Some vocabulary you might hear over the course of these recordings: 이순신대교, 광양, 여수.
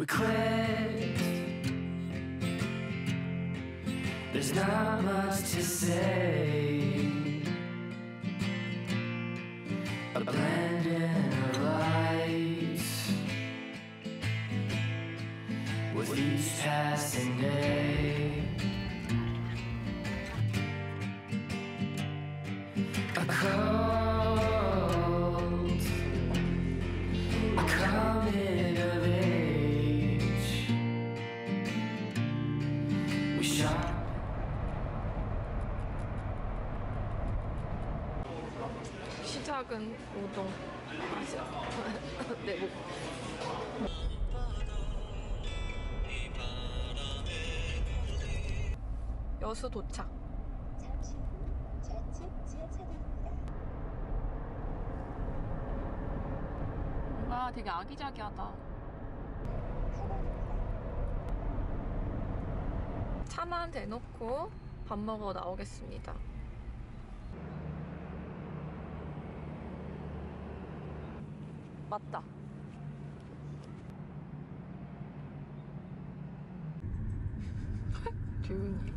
request. There's not much to say. Abandon our lives with each passing day. A cold, a coming of age. We shot. 시작은 우동. 네, 여수 도착. 잠시 후 좌측 지하차도입니다. 뭔가 되게 아기자기하다. 차만 대놓고 밥 먹으러 나오겠습니다. 맞다. 조용히.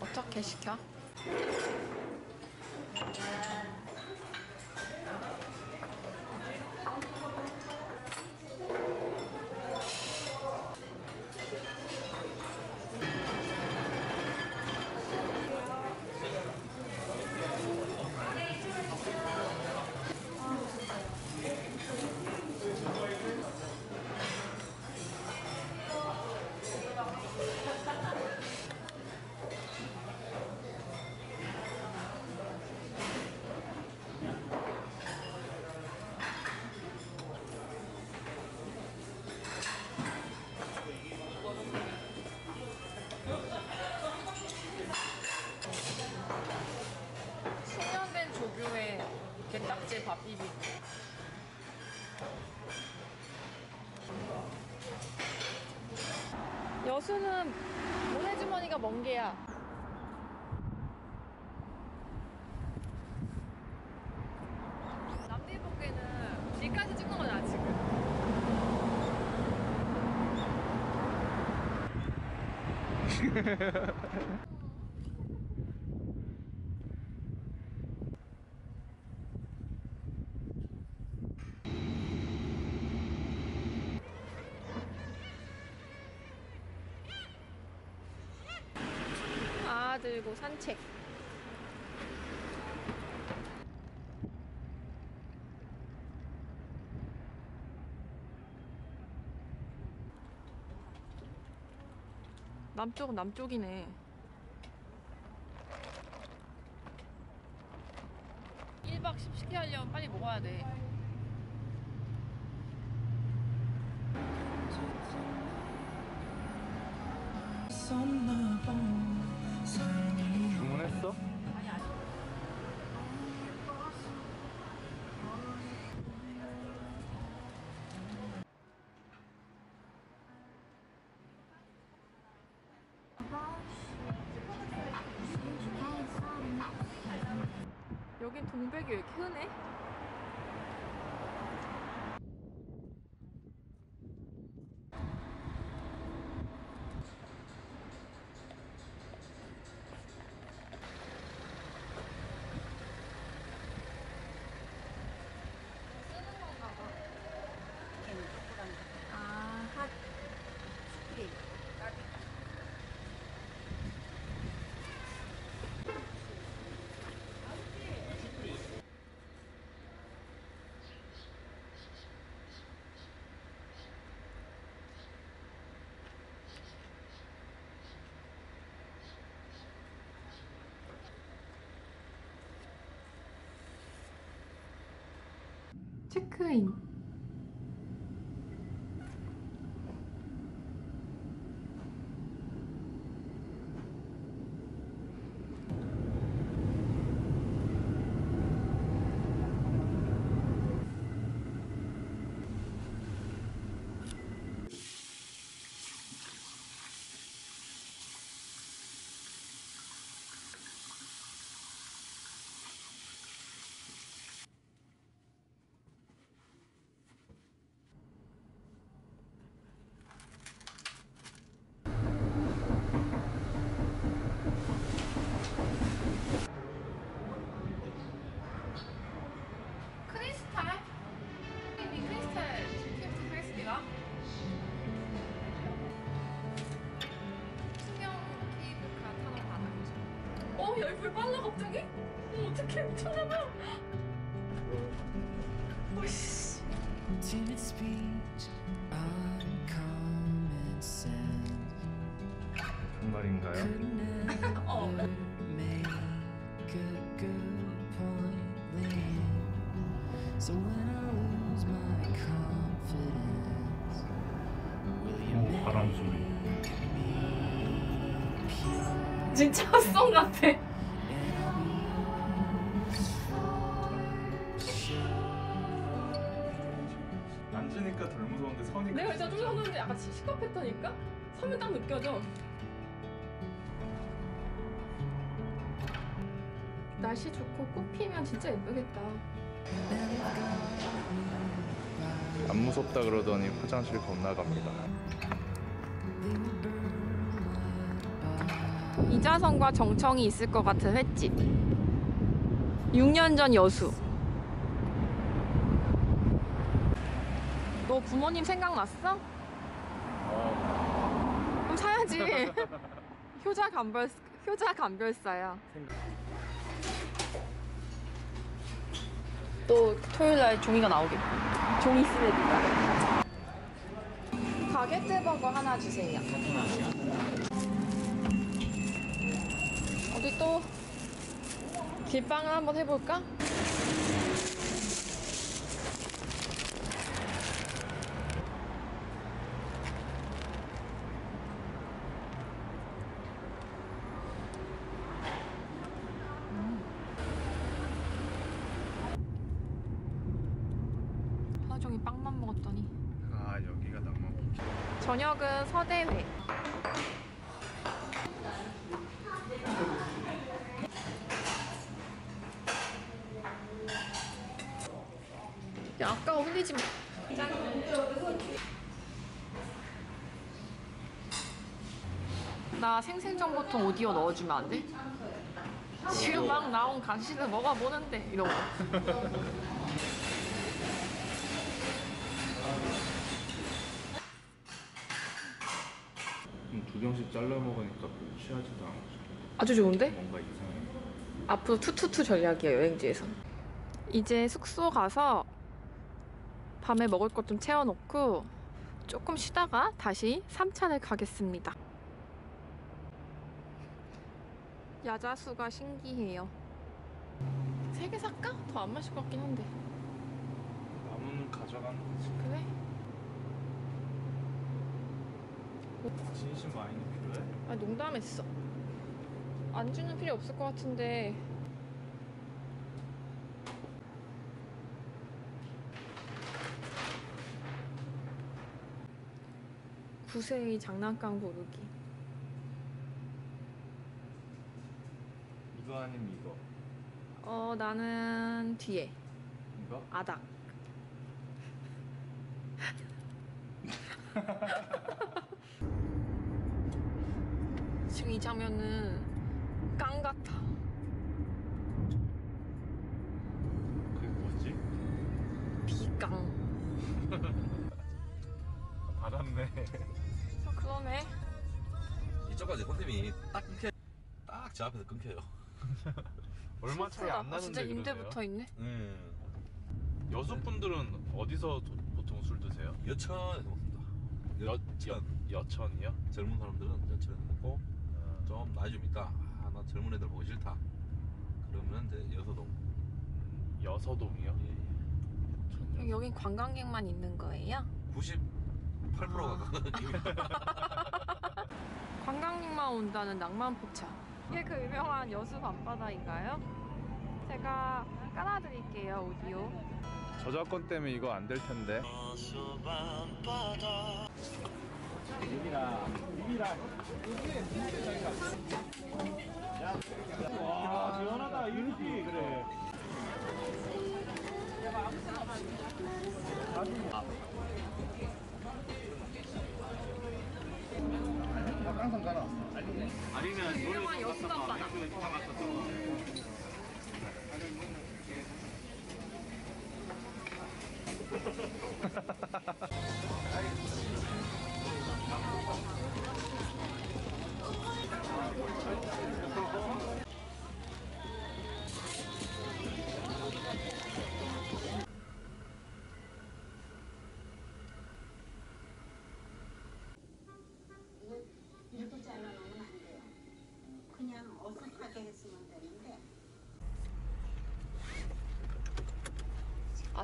어떻게 시켜? 게딱지 밥 비비. 여수는 모래주머니가 먼 게야. 남들 보기에는 길까지 찍는 건 아직. 들고 산책. 남쪽은 남쪽이네. 1박 10시키 하려면 빨리 먹어야 돼. 주문했어? 아니, 아니. 여긴 동백이 왜 이렇게 흔해? 체크인. 사람이 얼굴 빨라 갑자기? 어떡해 미쳤나봐. 오씨. 정말인가요? 어. 바람 소리. 진짜 헛성 같아. 앉으니까 덜 무서운데 서니까. 내가 진짜 쫄렸는데 약간 시시각했다니까? 서면 딱 느껴져. 날씨 좋고 꽃 피면 진짜 예쁘겠다. 안 무섭다 그러더니 화장실 건너갑니다. 이자성과 정청이 있을 것 같은 횟집. 6년 전 여수. 너 부모님 생각났어? 그럼 사야지. 효자 감별사야. 또 토요일날 종이가 나오겠고 종이 쓰레기가. 바게트 버거 하나 주세요. 어디 또 길빵을 한번 해볼까? 종이 빵만 먹었더니. 아 여기가 낭만. 저녁은 서대회. 야 아까워 흔들지 마. 짠. 나 생생정보통 오디오 넣어주면 안 돼? 지금 막 나온 간식은 뭐가 뭐는데 이러고. 두 병씩 잘라 먹으니까 별로 취하지도 않고. 아주 좋은데? 뭔가 이상해. 앞으로 투투투 전략이야 여행지에서. 이제 숙소 가서 밤에 먹을 것 좀 채워놓고 조금 쉬다가 다시 삼찬을 가겠습니다. 야자수가 신기해요. 3개 살까? 더 안 마실 것 같긴 한데. 나무는 가져가는 거지. 그래? 진심 와인이 필요해? 아 농담했어. 안주는 필요 없을 것 같은데. 구세의 장난감 고르기. 이거 아니면 이거. 나는 뒤에. 이거? 아닥. 지금 이 장면은 깡 같아. 그게 뭐지? 비깡. 받았네. 그러네. 이쪽까지 컨셉이 딱 끊겨. 딱 제 앞에서 끊겨요. 얼마 차이 안 나는데. 진짜 임대 붙어 있네. 여수 분들은 어디서 보통 술 드세요? 여천에서 먹습니다. 여천이요? 젊은 사람들은 여천에서 먹고. 좀 나이 좀 있다. 아, 나 젊은 애들 보기 싫다. 그러면 이제 여서동. 여서동이요? 예. 예. 여긴 관광객만 있는 거예요? 98%가 관광객입니다. 관광객만 온다는 낭만포차. 이게 그 유명한 여수 밤바다인가요? 제가 깔아드릴게요, 오디오. 저작권 때문에 이거 안 될 텐데. 유비라. 와, 시원하다, 유비. 그래. 아니면 유명한 여수 밤바다.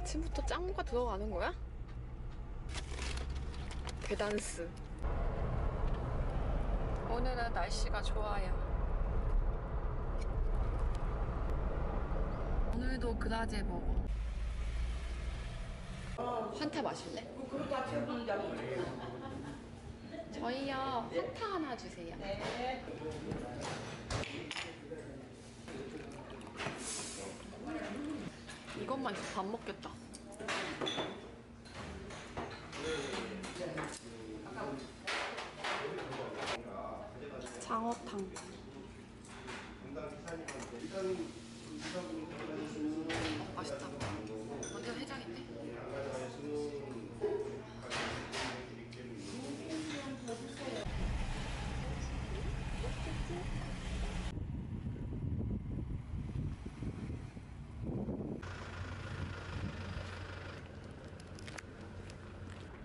아침부터 짱구가 들어가는 거야? 괴단스. 오늘은 날씨가 좋아요. 오늘도 그라제 먹어. 환타 마실래? 저희요, 환타 하나 주세요. 네. 이것만 있어도 밥 먹겠다. 장어탕. 맛있다. 완전 해장인데?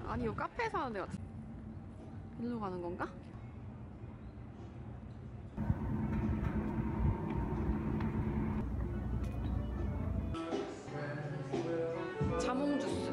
아니, 이거 카페에서 하는 데 같아. 일로 가는 건가? 자몽 주스.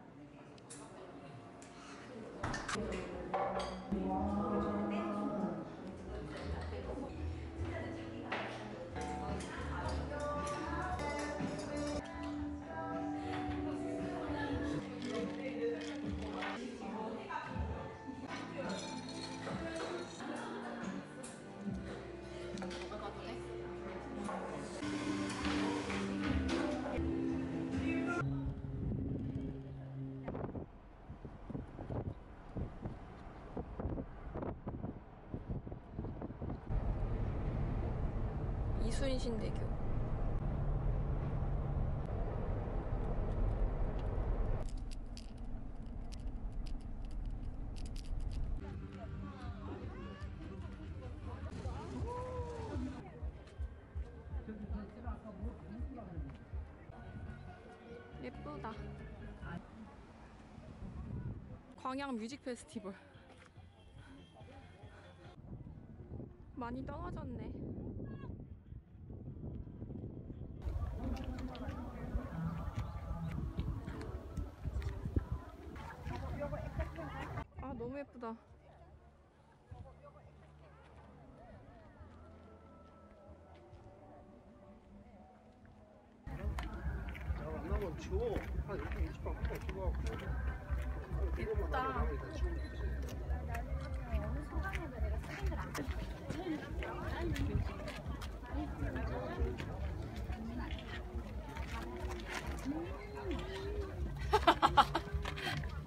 너무 예쁘다. 이순신대교. 예쁘다. 광양 뮤직 페스티벌. 많이 떨어졌네. 너무 예쁘다. 예쁘다.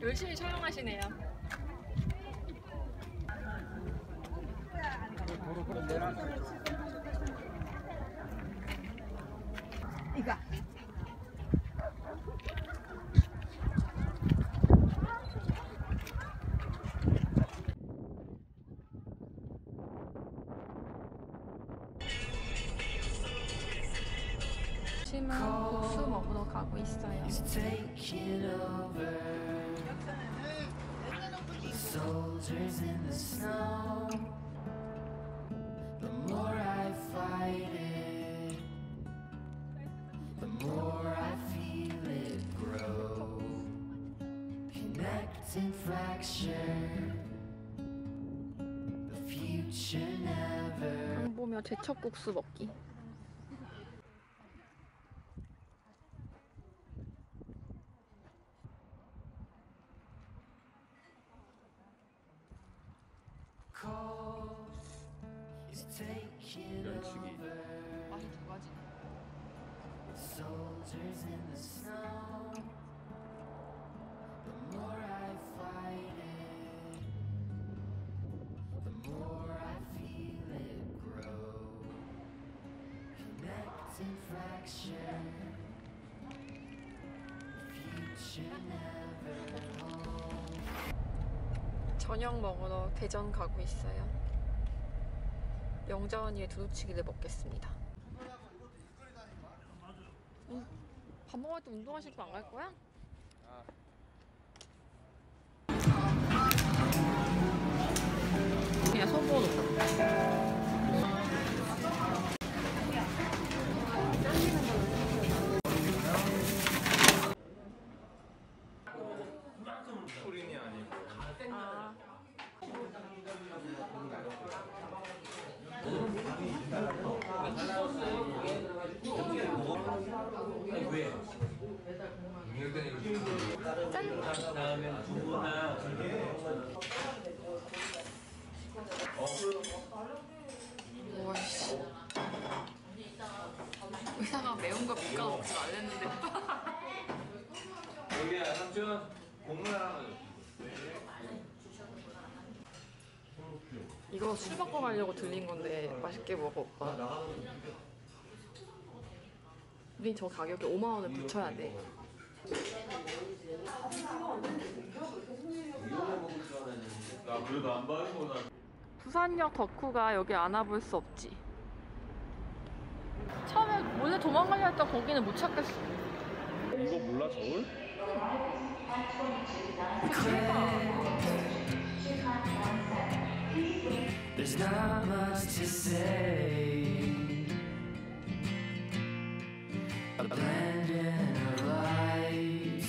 열심히 촬영하시네요. 이거 지금 국수 먹으러 가고 있어요. 안 보며 제첩국수 먹기. 면치기. 맛이 두 가지네. 저녁 먹으러 대전 가고 있어요. 영자언니의 두루치기를 먹겠습니다. 밥 먹을 때 운동하실 거 안 갈 거야? 소보로. 소린이 아니고. 아. 짠! 다음에 두부나 의사가 매운 거 못 가먹지 말랬는데. 여기야 삼촌 국물 하나. 이거 술 바꿔 가려고 들린 건데 맛있게 먹어 오빠. 우린 저 가격에 5만 원을 붙여야 돼. 나 그래도 안 봐요, 뭐 나. 부산역 덕후가 여기 안 와볼 수 없지. 처음에 원래 도망가려 했던 거기는 못 찾겠어. 이거 몰라 저울? 대박.